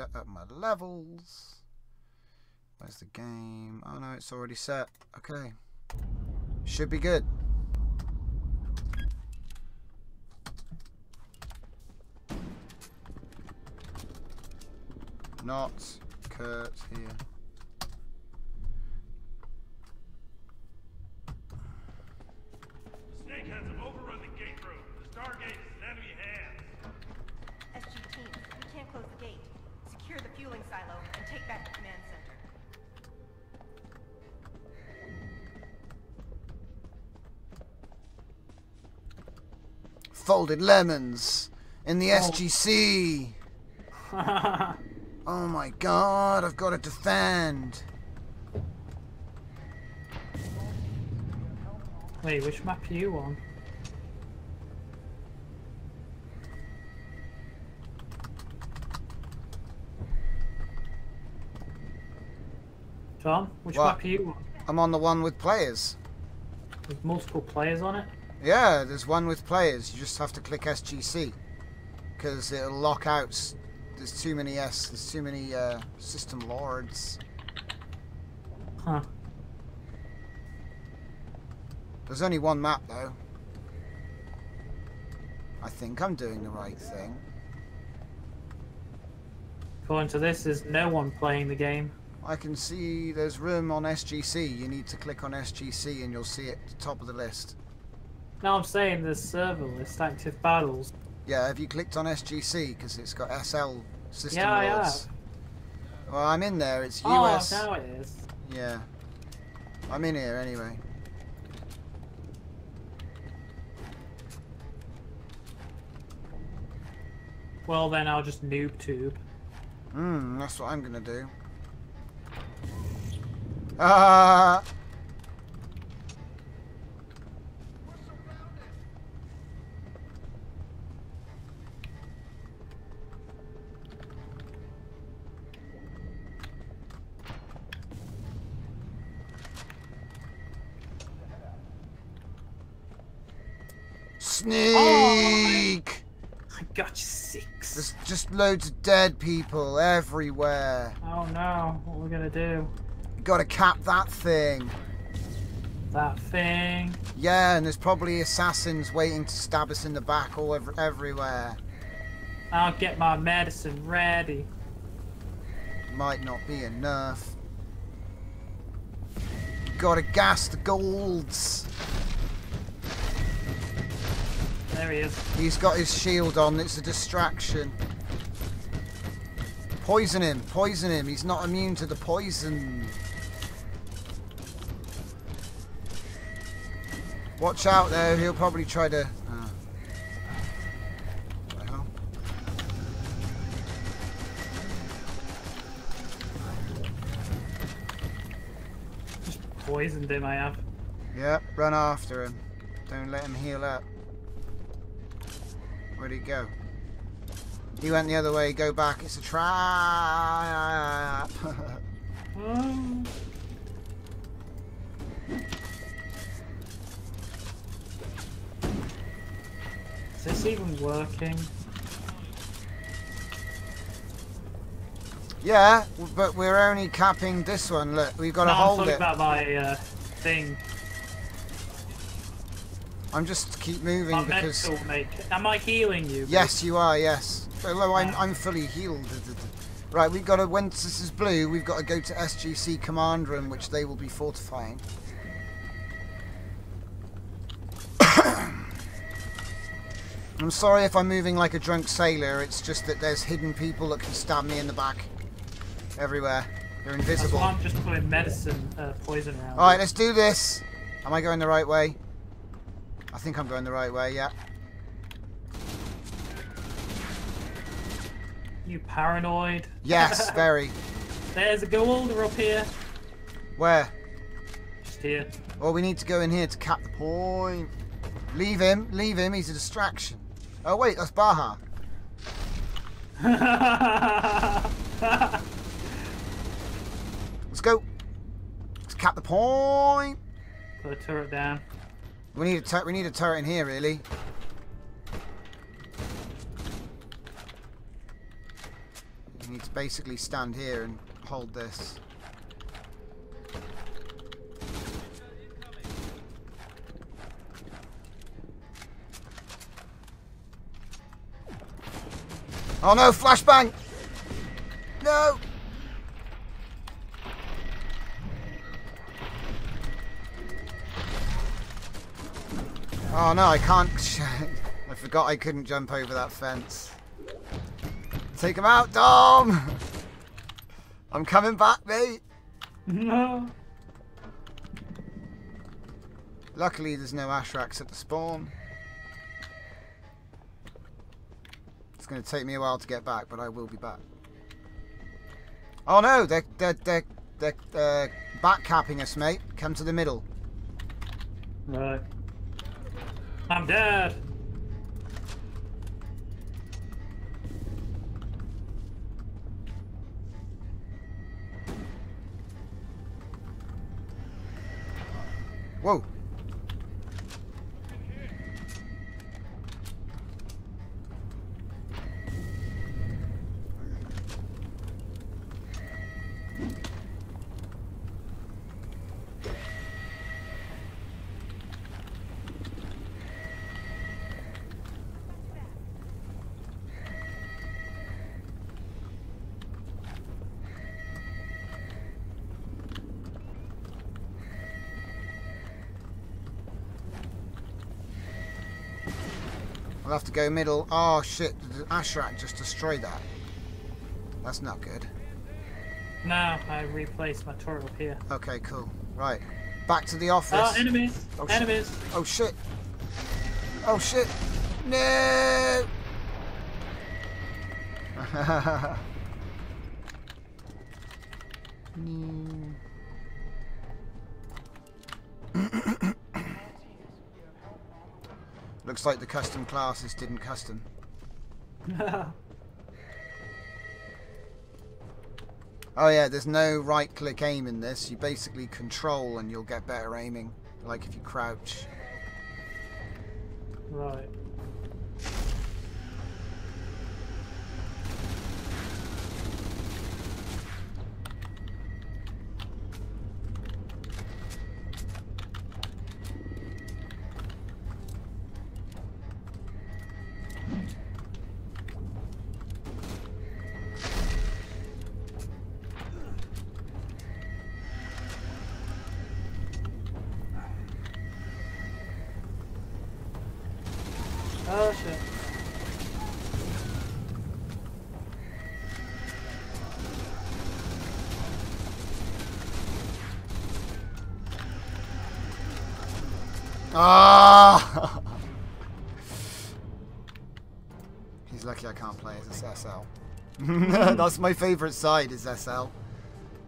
set up my levels. Where's the game? Oh no, it's already set. Okay. Should be good. Not Kurt here. Snakeheads have overrun the gate room. The Stargate is in enemy hands. SG teams, we can't close the gate. Secure the fueling silo and take back the command center. Folded lemons in the SGC. Oh my god, I've got to defend. Wait, which map are you on? Tom, which map are you on? I'm on the one with players. With multiple players on it? Yeah, there's one with players. You just have to click SGC. Because it'll lock out. There's too many there's too many system lords. Huh. There's only one map though. I think I'm doing the right thing. According to this, there's no one playing the game. I can see there's room on SGC. You need to click on SGC and you'll see it at the top of the list. No, I'm saying there's server list, active battles. Yeah, have you clicked on SGC? Because it's got SL system lords. Yeah. Well, I'm in there. It's US. Oh, now it is. Yeah. I'm in here anyway. Well, then I'll just noob tube. Hmm, that's what I'm going to do. Ah! Sneak! Oh, I got you 6. There's just loads of dead people everywhere. Oh no, what are we gonna do? You gotta cap that thing. That thing? Yeah, and there's probably assassins waiting to stab us in the back all everywhere. I'll get my medicine ready. Might not be enough. You gotta gas the golds. There he is. He's got his shield on. It's a distraction. Poison him. Poison him. He's not immune to the poison. Watch out though. He'll probably try to... Oh. Well. Just poisoned him, I have. Yep. Run after him. Don't let him heal up. Where'd he go? He went the other way, go back, it's a trap! Is this even working? Yeah, but we're only capping this one, look, we've got to hold it. I'm talking about my thing. I'm just keep moving because... Am I healing you? Yes, you are, yes. Although I'm fully healed. Right, we've got to, once this is blue, we've got to go to SGC command room, which they will be fortifying. I'm sorry if I'm moving like a drunk sailor, it's just that there's hidden people that can stab me in the back. Everywhere. They're invisible. That's why I'm just putting medicine, poison around. Alright, let's do this! Am I going the right way? I think I'm going the right way, yeah. You paranoid? Yes, very. There's a golder up here. Where? Just here. Well, we need to go in here to cap the point. Leave him, leave him. He's a distraction. Oh wait, that's Baja. Let's go. Let's cap the point. Put a turret down. We need a turret in here, really. We need to basically stand here and hold this. Oh no, flashbang! No! Oh no, I can't. I forgot I couldn't jump over that fence. Take him out, Dom! I'm coming back, mate! No! Luckily, there's no Ashraks at the spawn. It's going to take me a while to get back, but I will be back. Oh no! They're back-capping us, mate. Come to the middle. Right. I'm dead. Whoa. I'll have to go middle. Oh shit, the Ashrak just destroyed that. That's not good. No, I replaced my turret up here. Okay, cool. Right. Back to the office. Enemies. Oh, enemies. Oh shit. Oh shit. No. No. Looks like the custom classes didn't custom. Oh yeah, there's no right-click aim in this. You basically control and you'll get better aiming, like if you crouch. Right. Oh shit. Ah! He's lucky I can't play as a SL. That's my favourite side, is SL.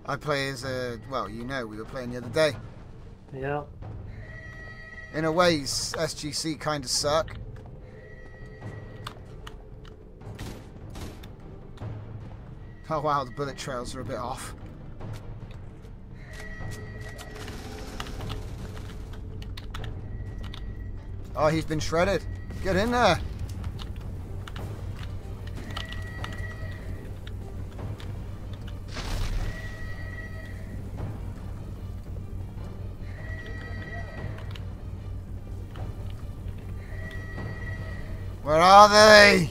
I play as a, well, you know, we were playing the other day. Yeah. In a way, SGC kind of suck. Oh wow, the bullet trails are a bit off. Oh, he's been shredded. Get in there. Where are they?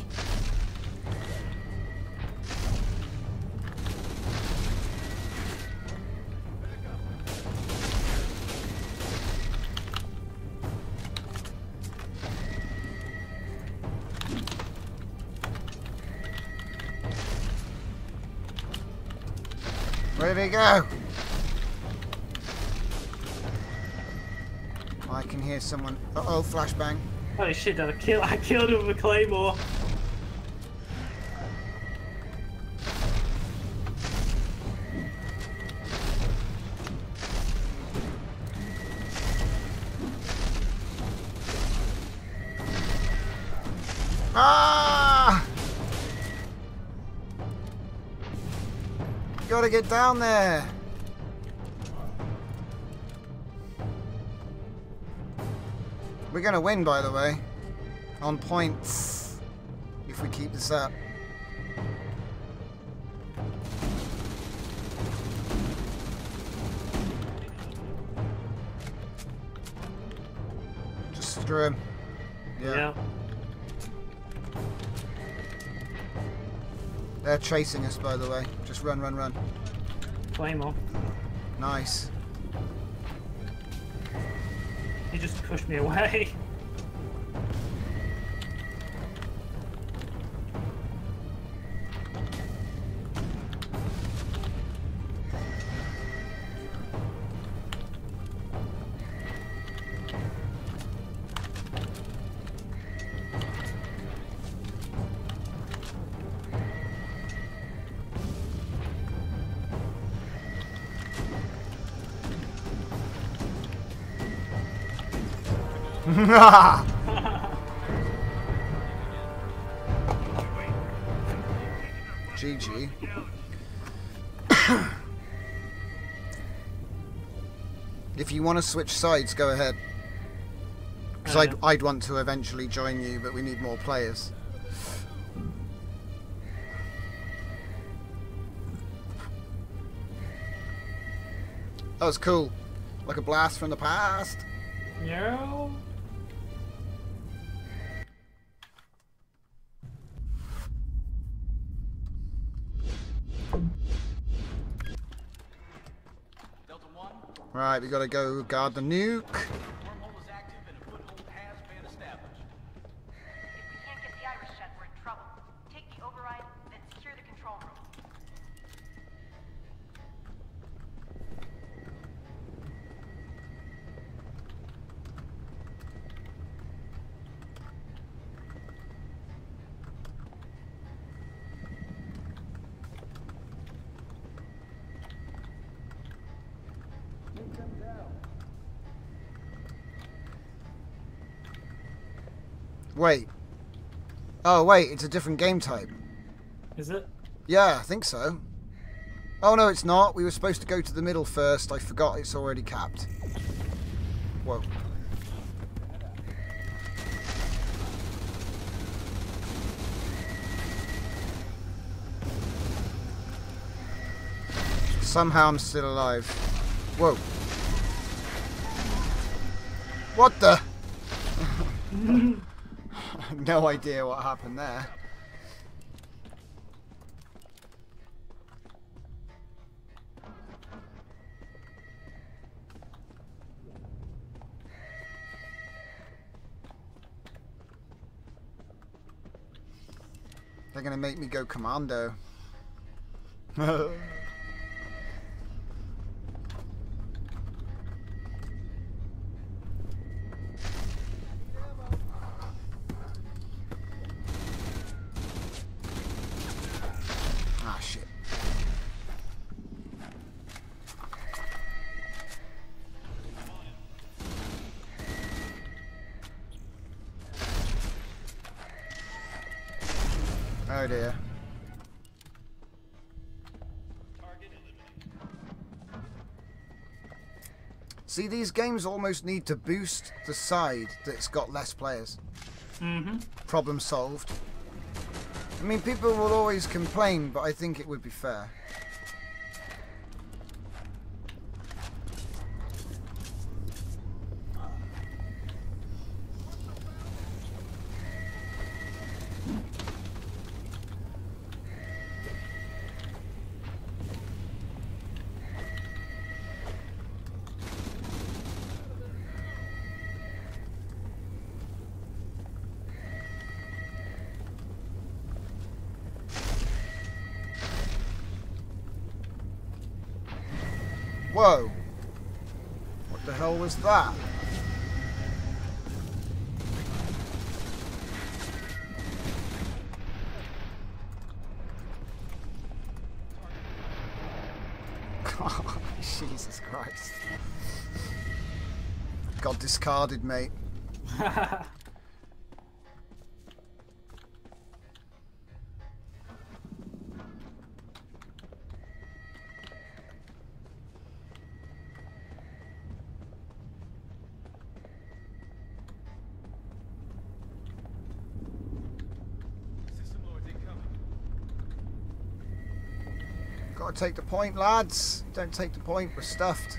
Where did he go? Oh, I can hear someone. Uh oh, flashbang. Oh shit, I killed him with a claymore. Ah! Gotta get down there. We're gonna win, by the way, on points if we keep this up. after him. Yeah. They're chasing us, by the way. Just run, run, run. Flame on. Nice. He just pushed me away. GG. If you want to switch sides, go ahead. Because I'd want to eventually join you, but we need more players. That was cool. Like a blast from the past. Yeah. Right, we gotta go guard the nuke. Wormhole is active and a foothold has been established. If we can't get the iris shut, we're in trouble. Take the override, then secure the control room. Wait. Oh, wait, it's a different game type. Is it? Yeah, I think so. Oh, no, it's not. We were supposed to go to the middle first. I forgot it's already capped. Whoa. Somehow I'm still alive. Whoa. What the? No idea what happened there. They're gonna make me go commando. Oh dear. See, these games almost need to boost the side that's got less players. Mm-hmm. Problem solved. I mean, people will always complain, but I think it would be fair. Whoa! What the hell was that? God, Jesus Christ. Got discarded, mate. Gotta take the point, lads. Don't take the point, we're stuffed.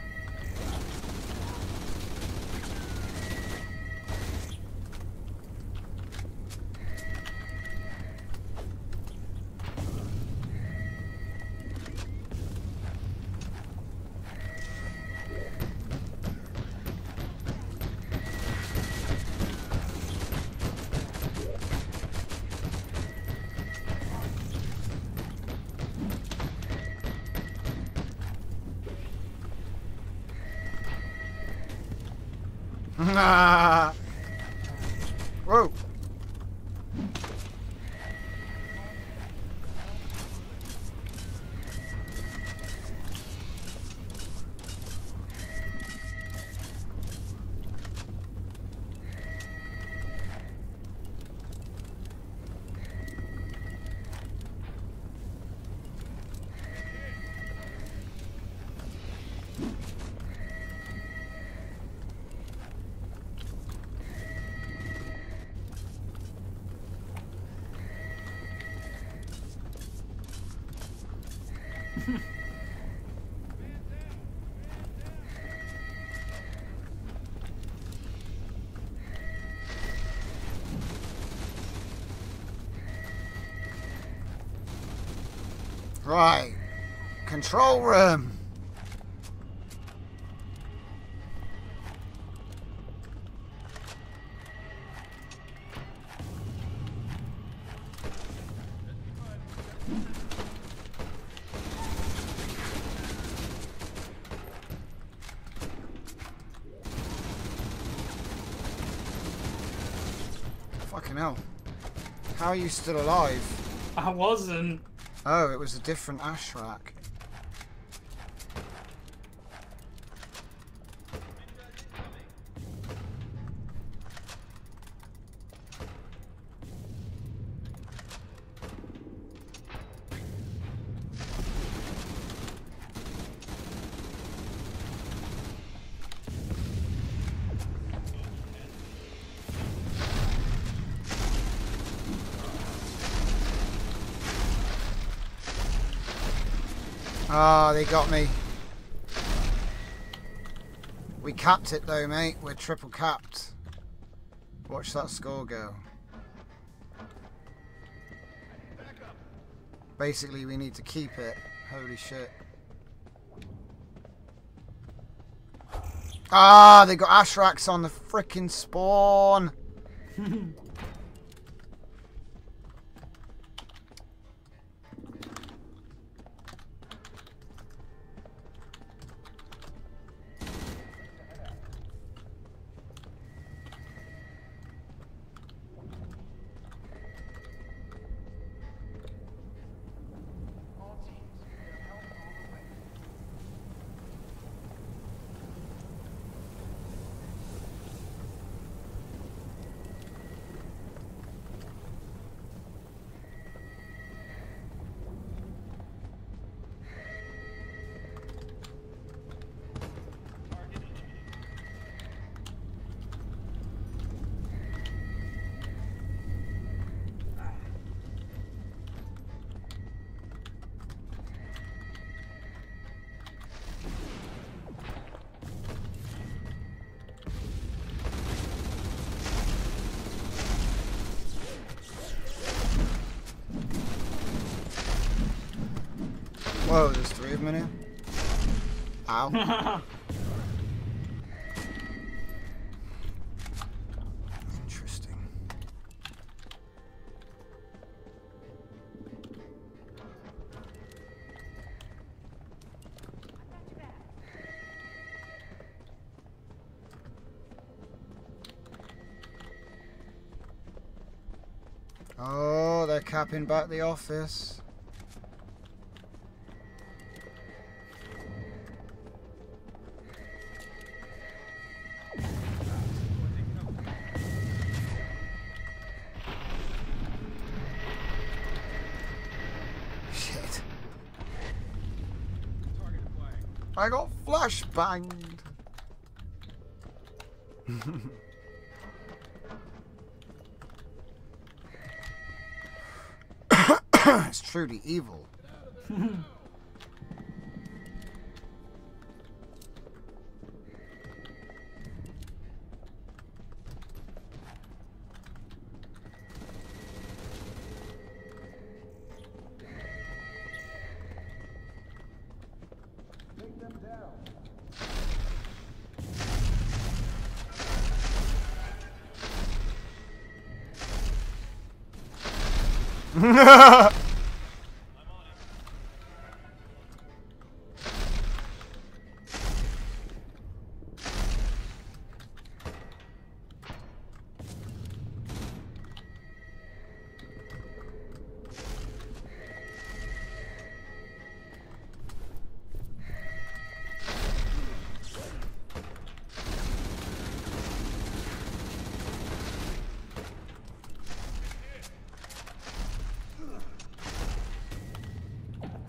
Whoa. Right. Control room. Fucking hell. How are you still alive? I wasn't. Oh, it was a different Ashrak. Ah, they got me. We capped it though, mate. We're triple capped. Watch that score go. Basically, we need to keep it. Holy shit. Ah, they got Ashraks on the frickin' spawn. Whoa, there's three of them in here. Ow. Interesting. Oh, they're capping back the office. I got flashbanged. It's truly evil. I'm on it.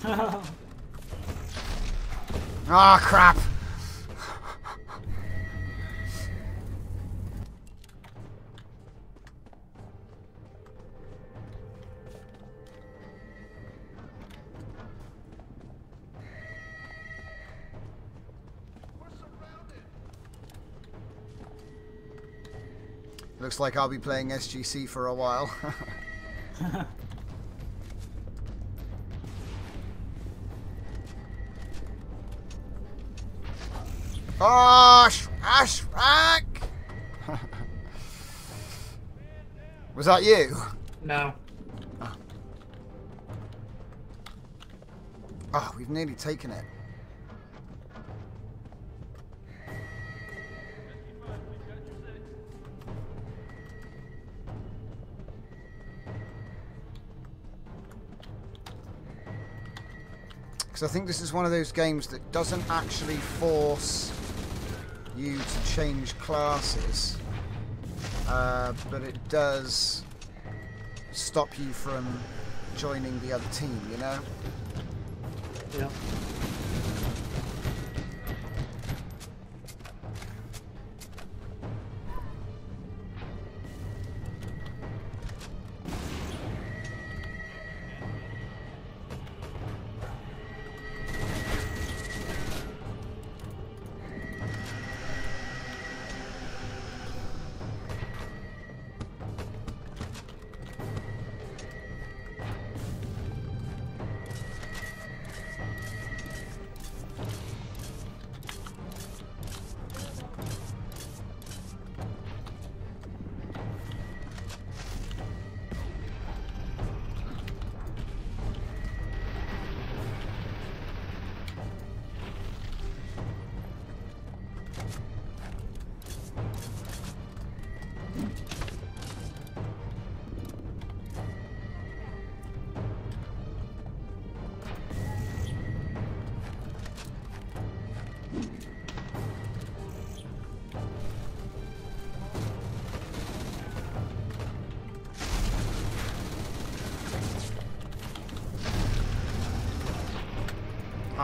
Ah, oh, crap. Looks like I'll be playing SGC for a while. Oh, Ashrak! Was that you? No. Oh. Oh, we've nearly taken it. Because I think this is one of those games that doesn't actually force you to change classes, but it does stop you from joining the other team, you know? Yeah.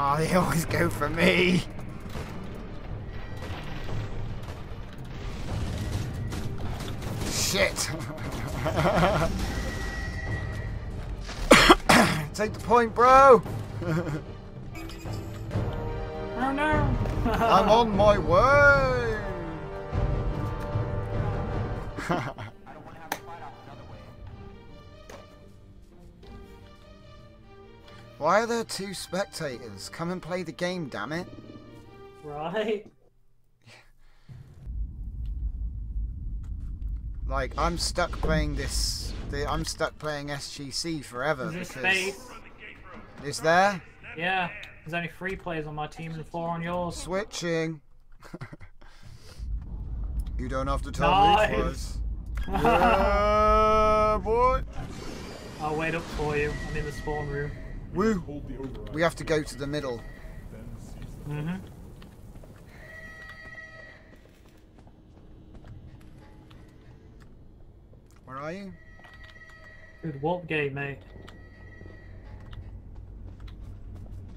Oh, they always go for me. Shit. Take the point, bro. Oh no. I'm on my way. Why are there two spectators? Come and play the game, damn it! Right. Like I'm stuck playing this. I'm stuck playing SGC forever. Is this space? Is there? Yeah. There's only 3 players on my team and 4 on yours. Switching. You don't have to tell me twice. Yeah, boy. I'll wait up for you. I'm in the spawn room. Woo! We have to go to the middle. Mm-hmm. Where are you? Good warp gate, mate.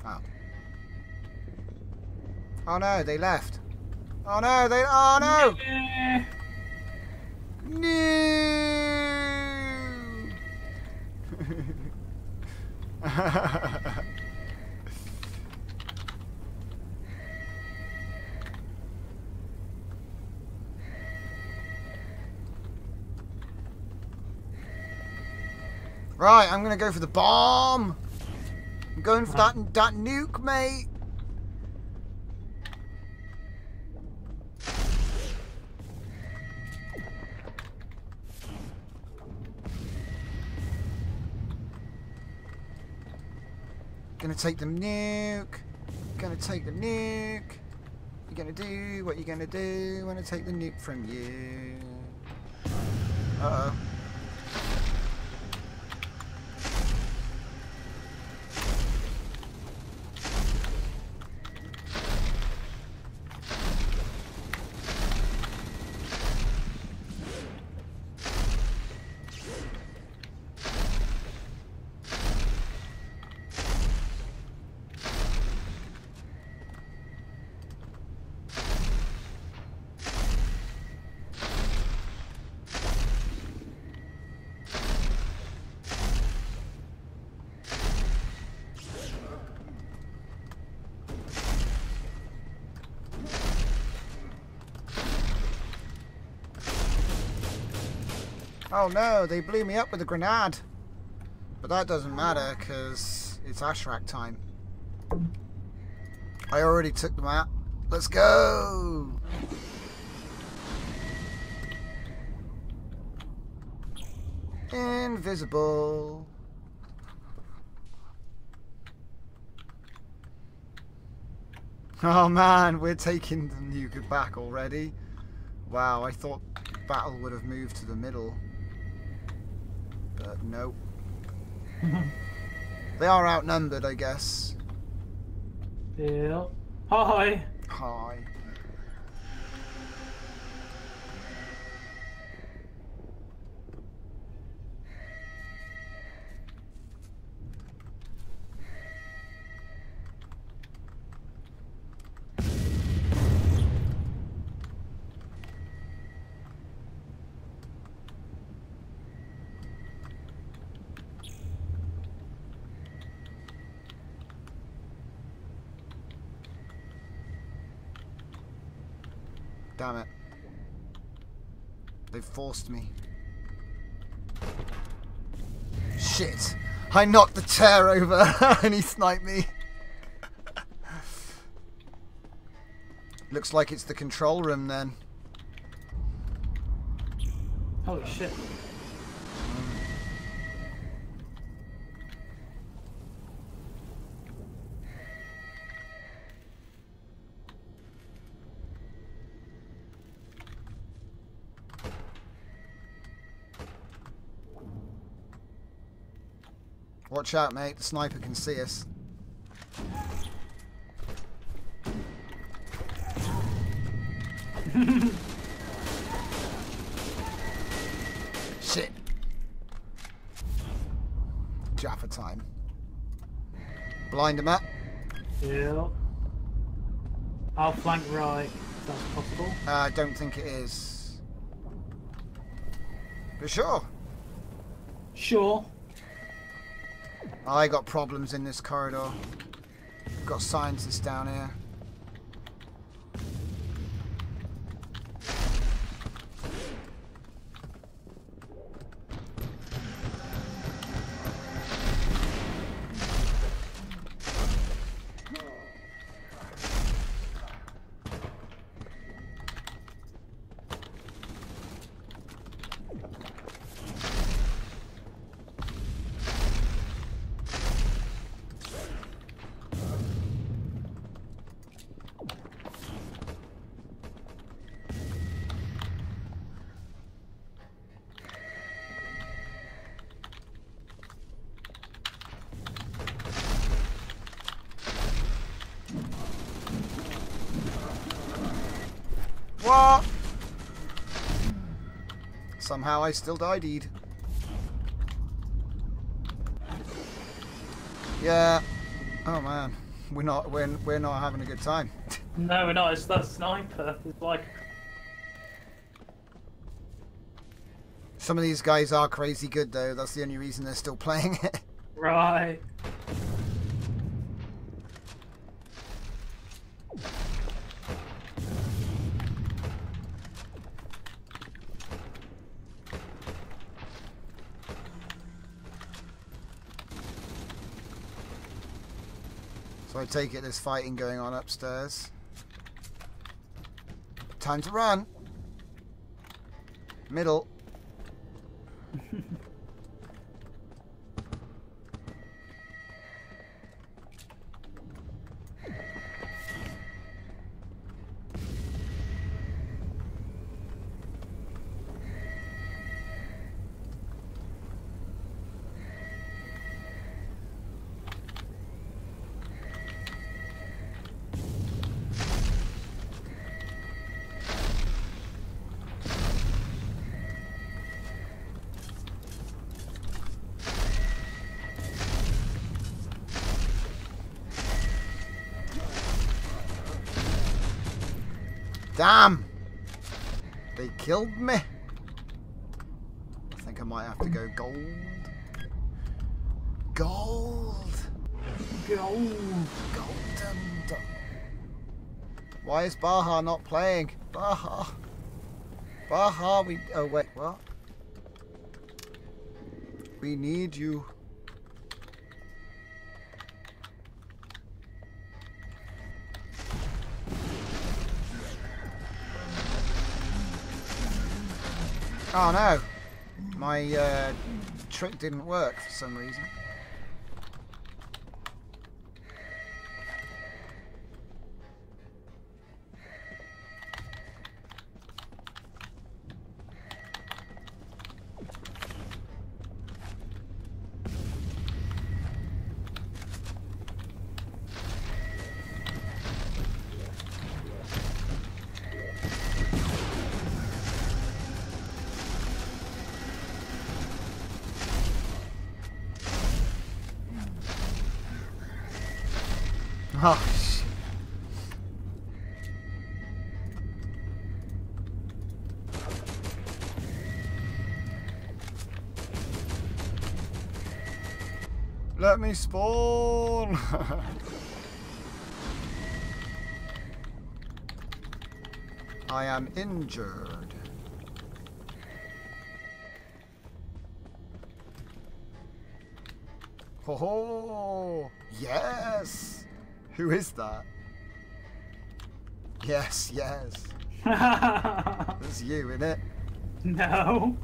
Oh. Oh no, they left. Oh no, they. Oh no! Yeah. No! Right, I'm gonna go for the bomb. I'm going for that nuke, mate. Gonna take the nuke. Gonna take the nuke. You're gonna do what you're gonna do when I take the nuke from you. Uh oh. Oh no, they blew me up with a grenade. But that doesn't matter because it's Ashrak time. I already took them out. Let's go! Invisible. Oh man, we're taking the Nuka back already. Wow, I thought battle would have moved to the middle. But nope. They are outnumbered, I guess. Yeah. Hi. Hi. Damn it. They forced me. Shit! I knocked the chair over and he sniped me. Looks like it's the control room then. Holy shit. Watch out, mate. The sniper can see us. Shit. Jaffa time. Blind him up. Yeah. I'll flank right. If that's possible. I don't think it is. For sure. Sure. I got problems in this corridor. Got scientists down here. What? Somehow I still died-ied. Yeah. Oh man, we're not having a good time. No, we're not. It's that sniper. It's like some of these guys are crazy good though. That's the only reason they're still playing it. Right. So I take it there's fighting going on upstairs. Time to run. Middle. Damn! They killed me. I think I might have to go gold. Gold! Gold! Golden! Why is Baja not playing? Baja! Baja, we... Oh wait, what? We need you. Oh no, my trick didn't work for some reason. Oh, shit. Let me spawn. I am injured. Ho ho! Yes. Who is that? Yes, yes. That's you, innit? No.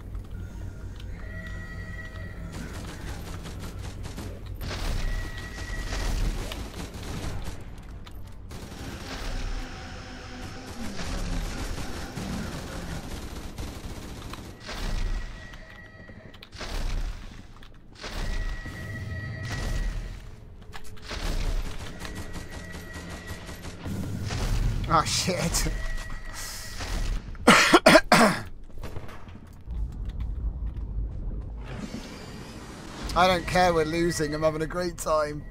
Oh shit. I don't care, we're losing, I'm having a great time.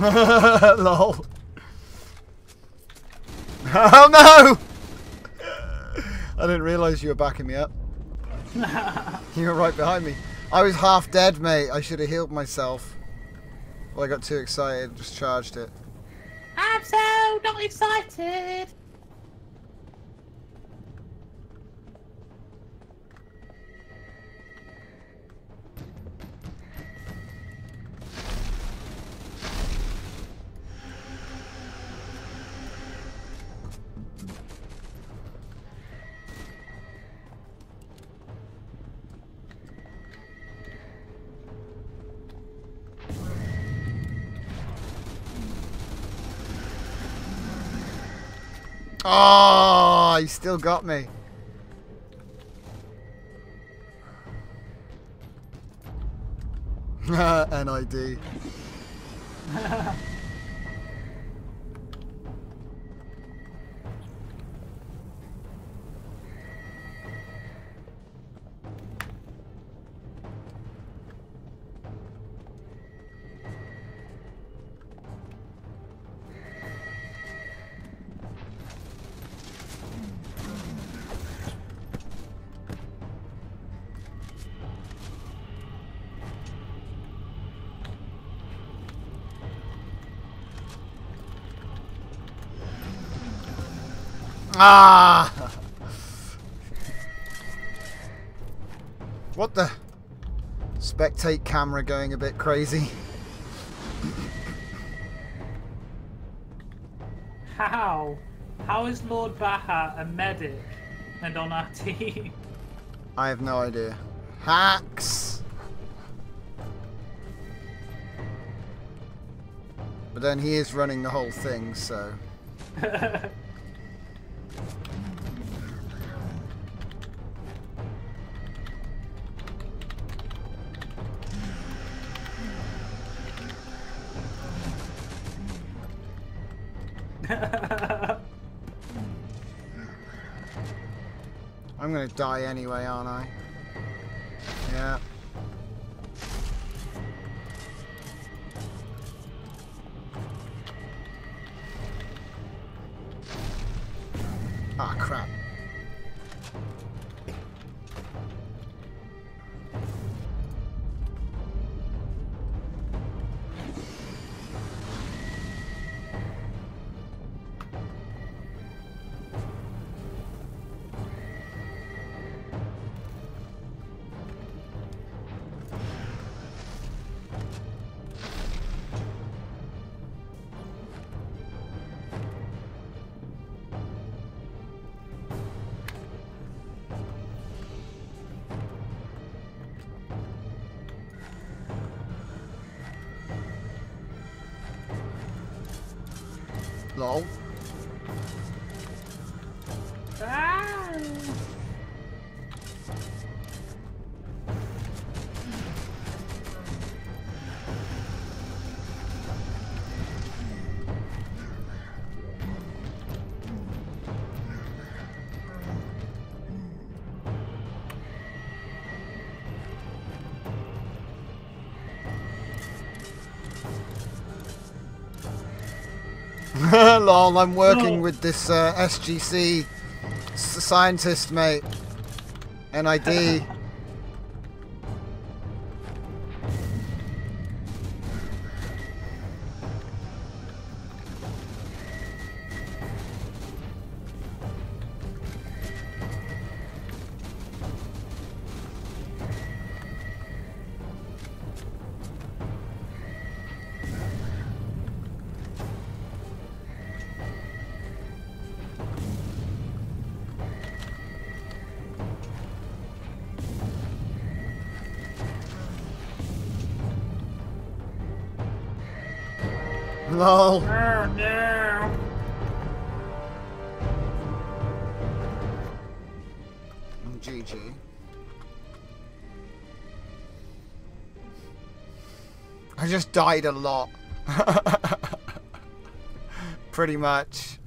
Lol. Oh no! I didn't realise you were backing me up. You were right behind me. I was half dead, mate. I should have healed myself. Well, I got too excited, just charged it. I'm so not excited. Oh, he still got me. NID. Ah! What the? Spectate camera going a bit crazy. How? How is Lord Baja a medic and on our team? I have no idea. Hacks! But then he is running the whole thing, so... I'm gonna die anyway, aren't I? Yeah. Ah, crap. Lol. Ah. Lol, I'm working with this SGC scientist, mate. NID. Lol. Oh, no. I'm GG. I just died a lot. Pretty much.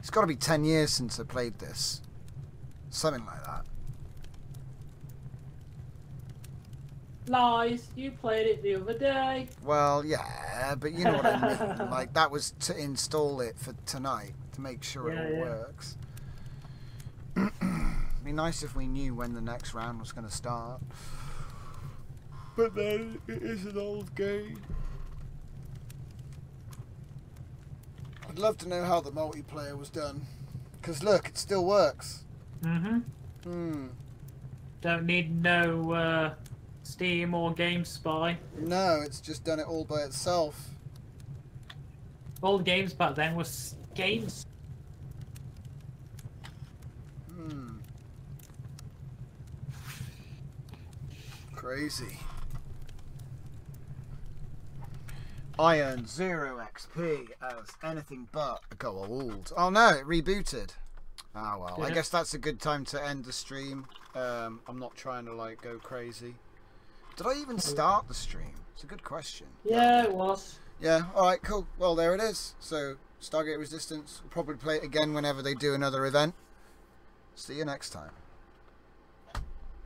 It's got to be 10 years since I played this. Something like that. Lies, you played it the other day. Well, yeah, but you know what I mean. Like, that was to install it for tonight, to make sure it all works. It'd be nice if we knew when the next round was going to start. But then, it is an old game. I'd love to know how the multiplayer was done. Because look, it still works. Mm-hmm. Hmm. Don't need no, Steam or GameSpy. No, it's just done it all by itself. Old games back then were games. Hmm. Crazy. I earned 0 XP as anything but a gold. Oh no, it rebooted. Ah, well, yeah. I guess that's a good time to end the stream. I'm not trying to like go crazy. Did I even start the stream? It's a good question. Yeah, it was. Yeah, alright, cool. Well, there it is. So, Stargate Resistance. We'll probably play it again whenever they do another event. See you next time.